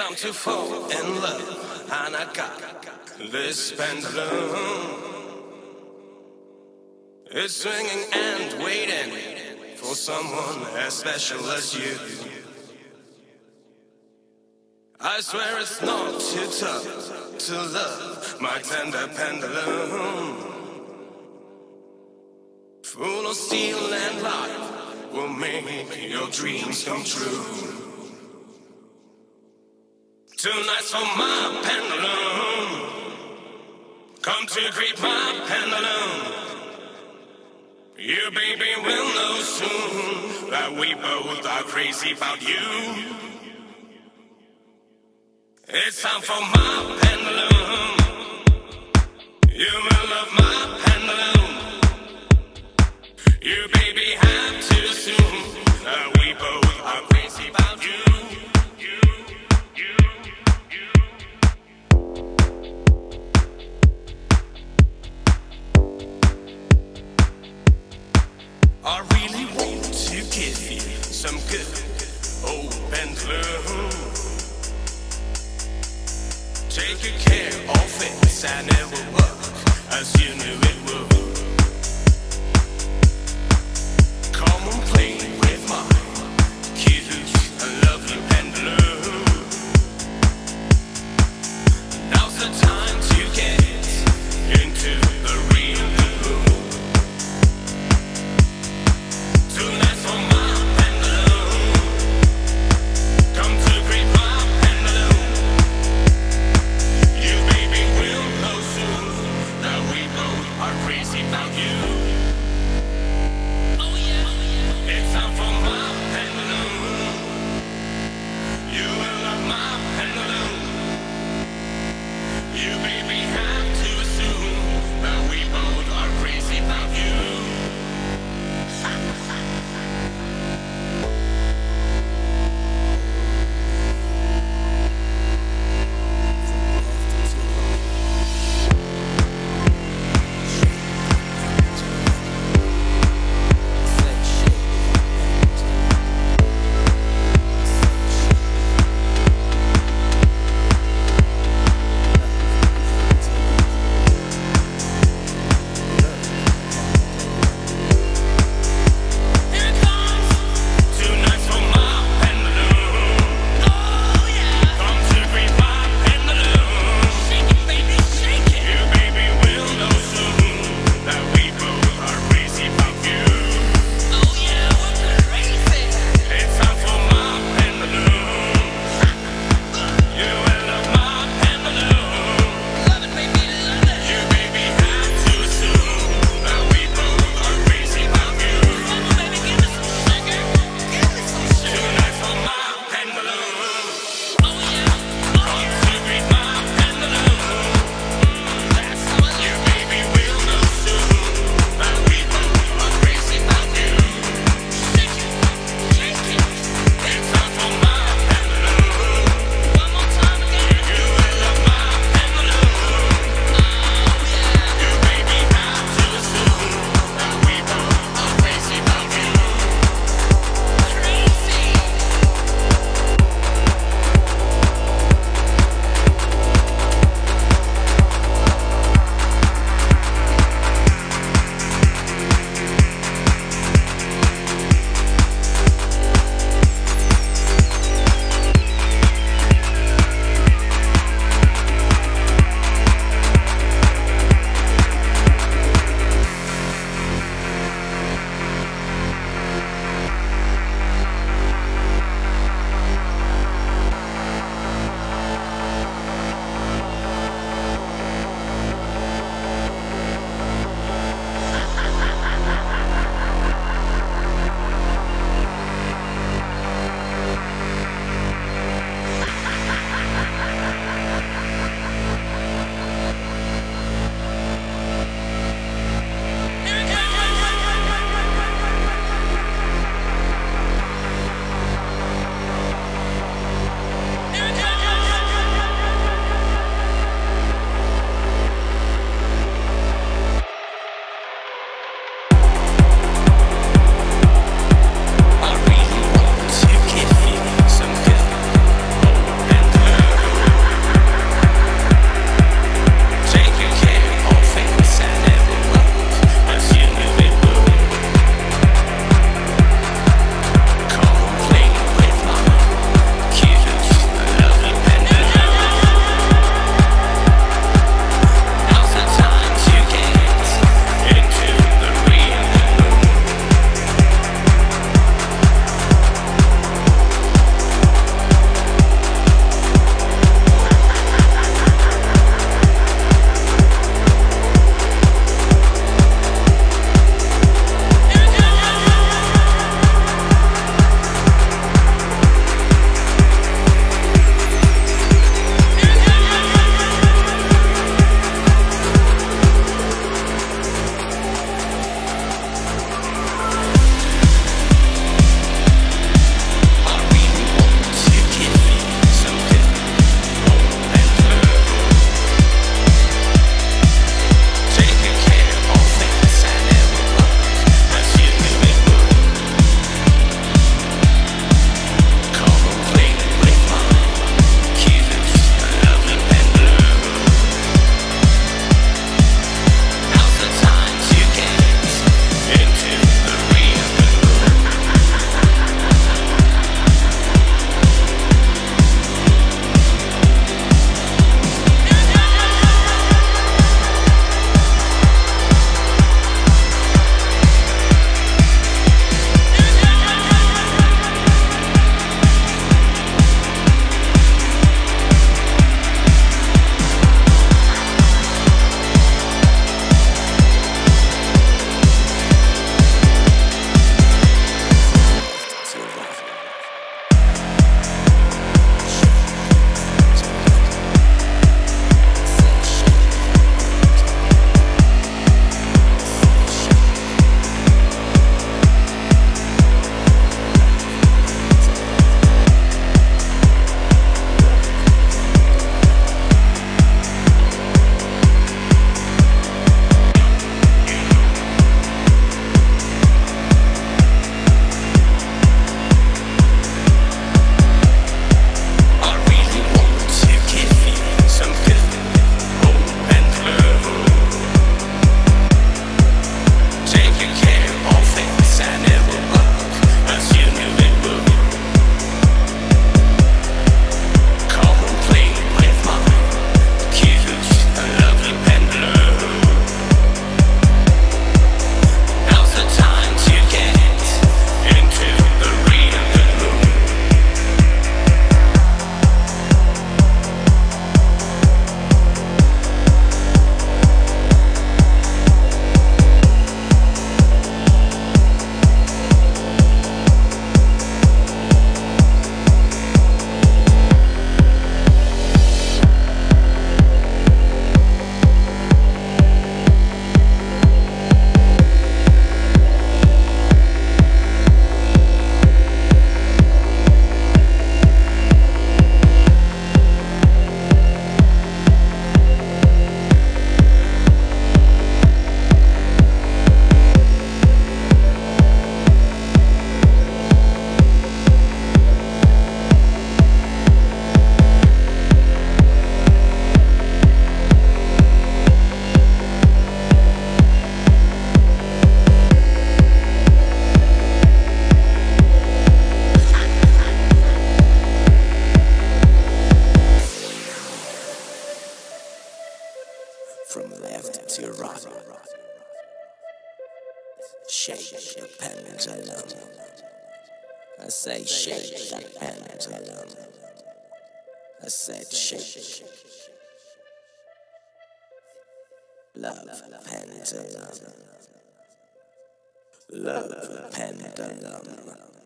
time to fall in love, and I got this pendulum. It's swinging and waiting for someone as special as you. I swear it's not too tough to love my tender pendulum. Full of steel and life will make your dreams come true. Tonight's for my pendulum. Come to greet my pendulum. You baby will know soon that we both are crazy about you. It's time for my pendulum. You will love my pendulum. You baby have to soon that we both are crazy about you. I really want to give you some good old pendulum. Take good care of it, and it will work as you knew it would. Come and play with my cute and lovely pendulum. Now's the time to get into the real. Now Shake the pendulum. I say shake the pendulum. I said shake. Love pendulum. Love pendulum.